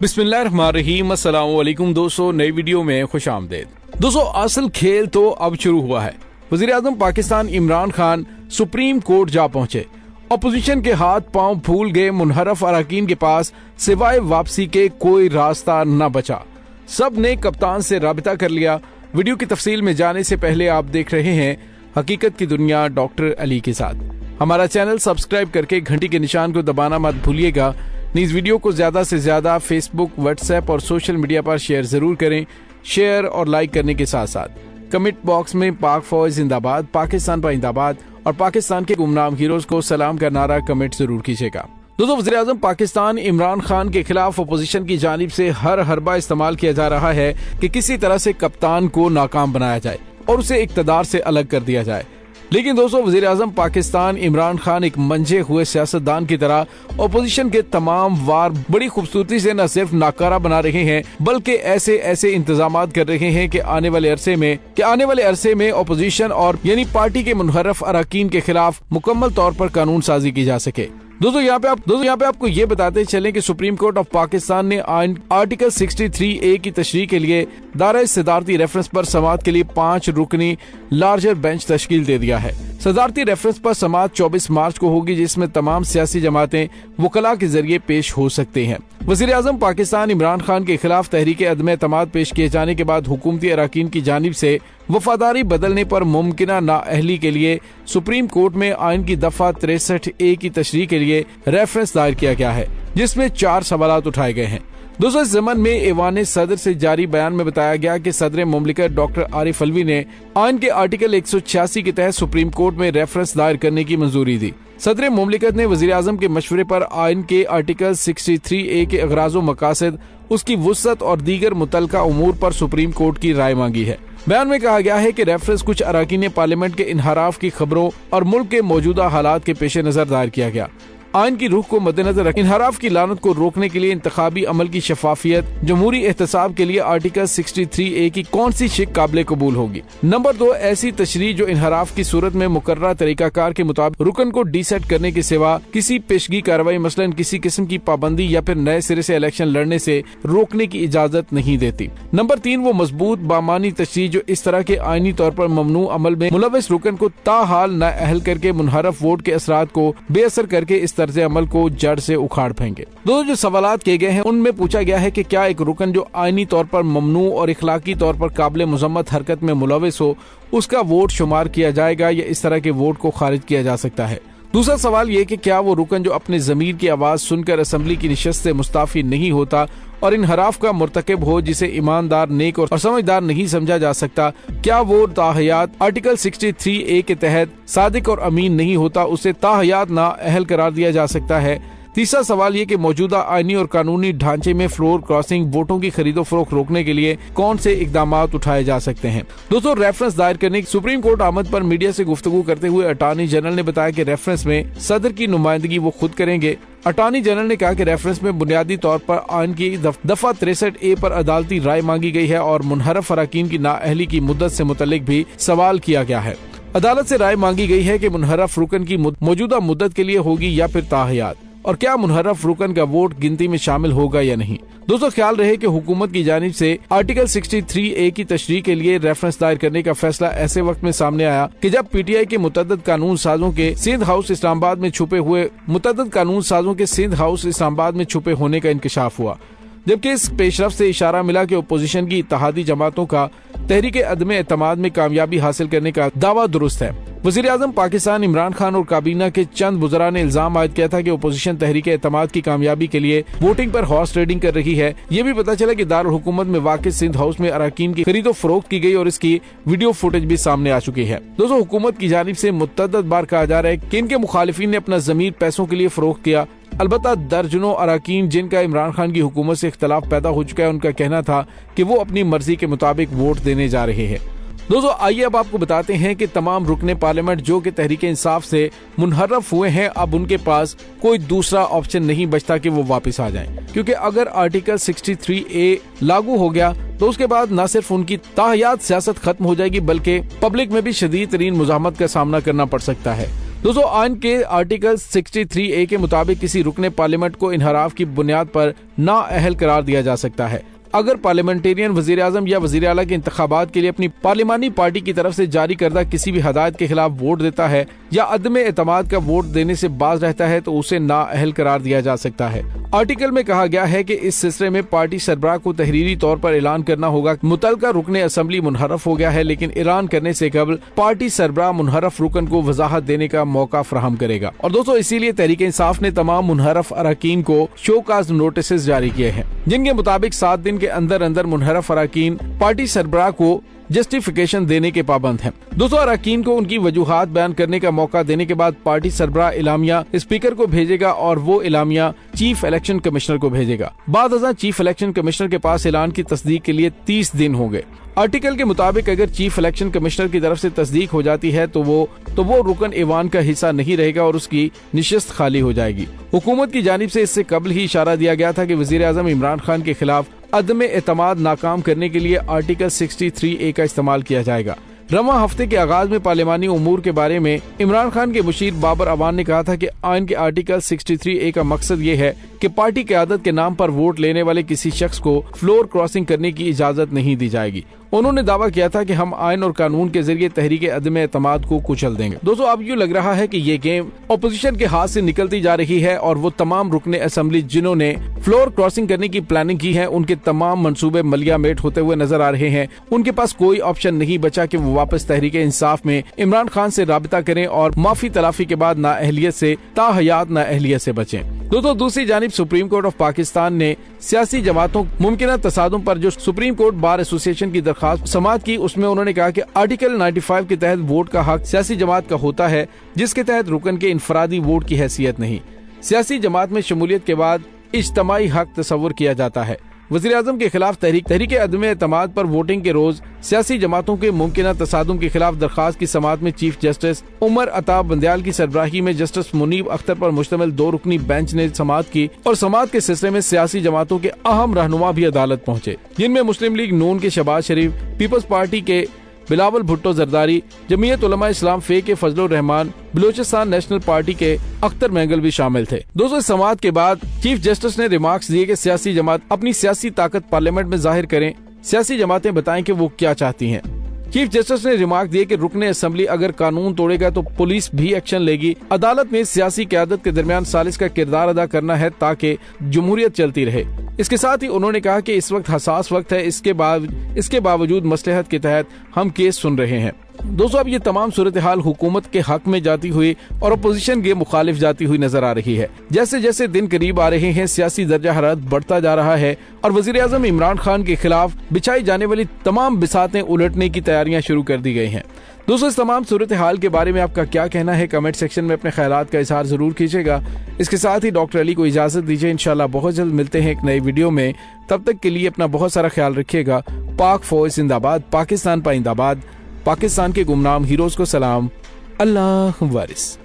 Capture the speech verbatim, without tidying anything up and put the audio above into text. बिस्मिल्लाहिर्रहमानिर्रहीम, अस्सलाम वालेकुम दोस्तों, नई वीडियो में खुश आमदेद। दोस्तों, असल खेल तो अब शुरू हुआ है। वज़ीर-ए-आज़म पाकिस्तान इमरान खान सुप्रीम कोर्ट जा पहुंचे। अपोजिशन के हाथ पांव फूल गए। मुनहरफ अरकान के पास सिवाय वापसी के कोई रास्ता न बचा। सब ने कप्तान से राबिता कर लिया। वीडियो की तफसील में जाने से पहले आप देख रहे हैं हकीकत की दुनिया डॉक्टर अली के साथ। हमारा चैनल सब्सक्राइब करके घंटी के निशान को दबाना मत भूलिएगा। इस वीडियो को ज्यादा से ज्यादा फेसबुक, व्हाट्सएप और सोशल मीडिया पर शेयर जरूर करें। शेयर और लाइक करने के साथ साथ कमेंट बॉक्स में पाक फौज जिंदाबाद, पाकिस्तान जिंदाबाद और पाकिस्तान के गुमनाम हीरोज को सलाम का नारा कमेंट जरूर कीजिएगा। दोस्तों, वज़ीर-ए-आज़म पाकिस्तान इमरान खान के खिलाफ अपोजिशन की जानिब से हर हरबा इस्तेमाल किया जा रहा है कि किसी तरह से कप्तान को नाकाम बनाया जाए और उसे इक़्तिदार से अलग कर दिया जाए। लेकिन दोस्तों, वज़ीर-ए-आज़म पाकिस्तान इमरान खान एक मंझे हुए सियासतदान की तरह ओपोजिशन के तमाम वार बड़ी खूबसूरती से न सिर्फ नाकारा बना रहे हैं बल्कि ऐसे ऐसे इंतजाम कर रहे हैं कि आने वाले अरसे में कि आने वाले अरसे में ओपोजिशन और यानी पार्टी के मुनहरफ अरकान के खिलाफ मुकम्मल तौर पर कानून साजी की जा सके। दोस्तों यहाँ पे आप दोस्तों यहाँ पे आपको ये बताते चलें कि सुप्रीम कोर्ट ऑफ पाकिस्तान ने आर्टिकल सिक्सटी थ्री ए की तशरीह के लिए दारा सदारती रेफरेंस पर समात के लिए पाँच रुकनी लार्जर बेंच तश्कील दे दिया है। सदारती रेफरेंस पर समात चौबीस मार्च को होगी, जिसमें तमाम सियासी जमातें वकला के जरिए पेश हो सकते हैं। वज़ीर-ए-आज़म पाकिस्तान इमरान खान के खिलाफ तहरीक अदम एतमाद पेश किए जाने के बाद हुकूमती अरकान की जानिब से वफादारी बदलने पर मुमकिना नाअहली के लिए सुप्रीम कोर्ट में आइन की दफा तिरसठ ए की तशरीह के लिए रेफरेंस दायर किया गया है, जिसमें चार सवालात उठाए गए हैं। दोस्तों, इस जमन में एवान सदर से जारी बयान में बताया गया कि सदर मुमलिकत डॉक्टर आरिफ अलवी ने आइन के आर्टिकल एक सौ छियासी के तहत सुप्रीम कोर्ट में रेफरेंस दायर करने की मंजूरी दी। सदर मुमलिकत ने वज़ीर-ए-आज़म के मशवरे पर आइन के आर्टिकल तिरसठ ए के अगराज़ो मकासद, उसकी वुसअत और दीगर मुतलका उमूर पर सुप्रीम कोर्ट की राय मांगी है। बयान में कहा गया है कि रेफरेंस कुछ अरकान पार्लियामेंट के इनहराफ की खबरों और मुल्क के मौजूदा हालात के पेश नज़र दायर किया गया। आइन की रूह को मद्देनजर रख इनहराफ की लानत को रोकने के लिए इंतखाबी अमल की शफाफियत, जमहूरी एहतसाब के लिए आर्टिकल तिरसठ ए की कौन सी शिक काबिल कबूल होगी। नंबर दो, ऐसी तशरीह जो इनहराफ की सूरत में मुकर्रर तरीकाकार के मुताबिक रुकन को डीसेट करने के सिवा किसी पेशगी कार्रवाई मसलन किसी किस्म की पाबंदी या फिर नए सिरे से इलेक्शन लड़ने से रोकने की इजाजत नहीं देती। नंबर तीन, वो मजबूत बामानी तशरीह जो इस तरह के आइनी तौर पर ममनू अमल में मुलविस रुकन को ताहाल नाअहल करके मुनहरफ वोट के असरात को बेअसर करके इस तर्ज अमल को जड़ से उखाड़ फेंगे। दोस्तों, जो सवालात किए गए हैं उनमें पूछा गया है कि क्या एक रुकन जो आइनी तौर पर ममनू और इखलाकी तौर पर काबिल मुजम्मत हरकत में मुलविस हो उसका वोट शुमार किया जाएगा या इस तरह के वोट को खारिज किया जा सकता है। दूसरा सवाल ये कि क्या वो रुकन जो अपने जमीर की आवाज़ सुनकर असम्बली की नशस्त से मुस्ताफी नहीं होता और इनहराफ का मुर्तकब हो जिसे ईमानदार, नेक और समझदार नहीं समझा जा सकता, क्या वो ताहयात आर्टिकल तिरसठ ए के तहत सादिक और अमीन नहीं होता, उसे ताहयात ना अहल करार दिया जा सकता है। तीसरा सवाल ये कि मौजूदा आइनी और कानूनी ढांचे में फ्लोर क्रॉसिंग, वोटों की खरीदो फरोख्त रोकने के लिए कौन से इकदाम उठाए जा सकते हैं। दोस्तों, रेफरेंस दायर करने सुप्रीम कोर्ट आमद पर मीडिया से गुफ्तगू करते हुए अटॉर्नी जनरल ने बताया कि रेफरेंस में सदर की नुमाइंदगी वो खुद करेंगे। अटॉर्नी जनरल ने कहा कि रेफरेंस में बुनियादी तौर पर आइन की दफा तिरसठ ए पर अदालती राय मांगी गई है और मुनहरफ अरकान की नाअहली की मुद्दत से मुतल्लिक भी सवाल किया गया है। अदालत से राय मांगी गई है कि मुनहरफ रुकन की मौजूदा मुद्दत के लिए होगी या फिर ताहयात, और क्या मुनहरफ रुकन का वोट गिनती में शामिल होगा या नहीं। दोस्तों, ख्याल रहे कि हुकूमत की जानिब से आर्टिकल तिरसठ ए की तशरीह के लिए रेफरेंस दायर करने का फैसला ऐसे वक्त में सामने आया कि जब पीटीआई के मुतअद्दिद कानून साजों के सिंध हाउस इस्लामाबाद में छुपे हुए मुतअद्दिद कानून साजों के सिंध हाउस इस्लामाबाद में छुपे होने का इंकशाफ हुआ, जबकि इस पेशरफ से इशारा मिला कि ओपोजिशन की इत्तेहादी जमातों का तहरीक अदम एतमाद में कामयाबी हासिल करने का दावा दुरुस्त है। वज़ीर-ए-आज़म पाकिस्तान इमरान खान और काबीना के चंद बुज़रा ने इल्जाम आयद किया था कि ओपोजिशन तहरीक एतमाद की कामयाबी के लिए वोटिंग पर हॉर्स ट्रेडिंग कर रही है। ये भी पता चला कि दारुल हुकूमत में वाक़ सिंध हाउस में अरकान की खरीदो फरोख्त की गई और इसकी वीडियो फुटेज भी सामने आ चुकी है। दोस्तों, हुकूमत की जानिब से मुतअद्दिद बार कहा जा रहा है कि इनके मुखालिफिन ने अपना ज़मीर पैसों के लिए फरोख्त किया। अलबत्ता दर्जनों अरकान जिनका इमरान खान की हुकूमत से इख्तलाफ पैदा हो चुका है, उनका कहना था कि वो अपनी मर्जी के मुताबिक वोट देने जा रहे हैं। दोस्तों, आइए अब आपको बताते हैं कि तमाम रुकने पार्लियामेंट जो कि तहरीक इंसाफ से मुनहरफ हुए हैं, अब उनके पास कोई दूसरा ऑप्शन नहीं बचता कि वो वापस आ जाएं, क्योंकि अगर आर्टिकल तिरसठ ए लागू हो गया तो उसके बाद न सिर्फ उनकी ताहयात सियासत खत्म हो जाएगी बल्कि पब्लिक में भी शदीद तरीन मुजाहमत का सामना करना पड़ सकता है। दोस्तों आइन के आर्टिकल सिक्सटी थ्री ए के मुताबिक किसी रुकने पार्लियामेंट को इनहराफ की बुनियाद पर नाअहल करार दिया जा सकता है अगर पार्लियामेंटेरियन वजीर आजम या वजीर आला के इंतखाबात के लिए अपनी पार्लिमानी पार्टी की तरफ से जारी करदा किसी भी हदायत के खिलाफ वोट देता है या अदम एतमाद का वोट देने से बाज रहता है तो उसे नाअहल करार दिया जा सकता है। आर्टिकल में कहा गया है कि इस सिलसिले में पार्टी सरबराह को तहरीरी तौर पर ऐलान करना होगा। मुतलका रुकने असम्बली मुनहरफ हो गया है लेकिन ऐलान करने से कबल पार्टी सरबराह मुनहरफ रुकन को वजाहत देने का मौका फराहम करेगा। और दोस्तों इसीलिए तहरीक इंसाफ ने तमाम मुनहरफ अरकान को शोकाज नोटिस जारी किए हैं जिनके मुताबिक सात दिन के अंदर अंदर मुनहरफ अरकान पार्टी सरबराह को जस्टिफिकेशन देने के पाबंद हैं। दोस्तों अरकान को उनकी वजूहात बयान करने का मौका देने के बाद पार्टी सरबराह इलामिया स्पीकर को भेजेगा और वो इलामिया चीफ इलेक्शन कमिश्नर को भेजेगा। बाद अज़ां चीफ इलेक्शन कमिश्नर के पास ऐलान की तस्दीक के लिए तीस दिन हो गए। आर्टिकल के मुताबिक अगर चीफ इलेक्शन कमिश्नर की तरफ से तस्दीक हो जाती है तो वो तो वो रुकन ईवान का हिस्सा नहीं रहेगा और उसकी निशस्त खाली हो जाएगी। हुकूमत की जानिब से इससे कबल ही इशारा दिया गया था कि वजीर आज़म इमरान खान के खिलाफ अदम एतमाद नाकाम करने के लिए आर्टिकल सिक्सटी थ्री ए का इस्तेमाल किया जाएगा। रवां हफ्ते के आगाज में पार्लिमानी उमूर के बारे में इमरान खान के मुशीर बाबर अवान ने कहा था कि आइन के आर्टिकल सिक्सटी थ्री ए का मकसद ये है कि पार्टी क़यादत के नाम पर वोट लेने वाले किसी शख्स को फ्लोर क्रॉसिंग करने की इजाज़त नहीं दी जाएगी। उन्होंने दावा किया था कि हम आइन और कानून के जरिए तहरीक अदम एतमाद को कुचल देंगे। दोस्तों अब यूँ लग रहा है कि ये गेम अपोजिशन के हाथ से निकलती जा रही है और वो तमाम रुकने असम्बली जिन्होंने फ्लोर क्रॉसिंग करने की प्लानिंग की है उनके तमाम मंसूबे मलियामेट होते हुए नजर आ रहे हैं। उनके पास कोई ऑप्शन नहीं बचा कि वो वापस तहरीक इंसाफ में इमरान खान से राबता करें और माफी तलाफी के बाद नाअहलियत से ताहयात नाअहलियत से बचें। दोस्तों दूसरी जानिब सुप्रीम कोर्ट ऑफ पाकिस्तान ने सियासी जमातों मुमकिन तसादुम पर जो सुप्रीम कोर्ट बार एसोसिएशन की दरखास्त समाअत की उसमें उन्होंने कहा कि आर्टिकल नाइन्टी फाइव के तहत वोट का हक सियासी जमात का होता है जिसके तहत रुकन के इनफरादी वोट की हैसियत नहीं। सियासी जमात में शमूलियत के बाद इज्तमाई हक तस्वर किया जाता है। वज़ीर आज़म के खिलाफ तहरीक तहरीक अदम एतमाद पर वोटिंग के रोज सियासी जमातों के मुमकिन तसादुम के खिलाफ दरखास्त की समाअत में चीफ जस्टिस उमर अता बंदियाल की सरबराही में जस्टिस मुनीब अख्तर पर मुश्तमिल दो रुकनी बेंच ने समाअत की और समाअत के सिलसिले में सियासी जमातों के अहम रहनुमा भी अदालत पहुँचे जिनमें मुस्लिम लीग नून के शहबाज शरीफ, पीपल्स पार्टी के बिलावल भुट्टो जरदारी, जमीयत उलमा इस्लाम फे के फजलुर रहमान, बलूचिस्तान नेशनल पार्टी के अख्तर मेंगल भी शामिल थे। दोस्तों इस समाअत के बाद चीफ जस्टिस ने रिमार्क्स दिए कि सियासी जमात अपनी सियासी ताकत पार्लियामेंट में जाहिर करें, सियासी जमातें बताएं कि वो क्या चाहती हैं। चीफ जस्टिस ने रिमार्क दिए कि रुकने असम्बली अगर कानून तोड़ेगा तो पुलिस भी एक्शन लेगी। अदालत में सियासी क़यादत के दरमियान सालिस का किरदार अदा करना है ताकि जमहूरियत चलती रहे। इसके साथ ही उन्होंने कहा कि इस वक्त हसास वक्त है, इसके बाद इसके बावजूद मसलहत के तहत हम केस सुन रहे हैं। दोस्तों अब ये तमाम सूरत हाल हुकूमत के हक में जाती हुई और अपोजिशन के मुखालिफ जाती हुई नजर आ रही है। जैसे जैसे दिन करीब आ रहे हैं सियासी दर्जा हरारत बढ़ता जा रहा है और वजीर आज़म इमरान खान के खिलाफ बिछाई जाने वाली तमाम बिसातें उलटने की तैयारियां शुरू कर दी गई हैं। दोस्तों इस तमाम सूरत हाल के बारे में आपका क्या कहना है, कमेंट सेक्शन में अपने ख्यालात का इजहार जरूर कीजिएगा। इसके साथ ही डॉक्टर अली को इजाज़त दीजिए, इंशाल्लाह बहुत जल्द मिलते हैं एक नई वीडियो में। तब तक के लिए अपना बहुत सारा ख्याल रखिएगा। पाक फौज जिंदाबाद, पाकिस्तान पाइंदाबाद, पाकिस्तान के गुमनाम हीरोज को सलाम, अल्लाह वारिस।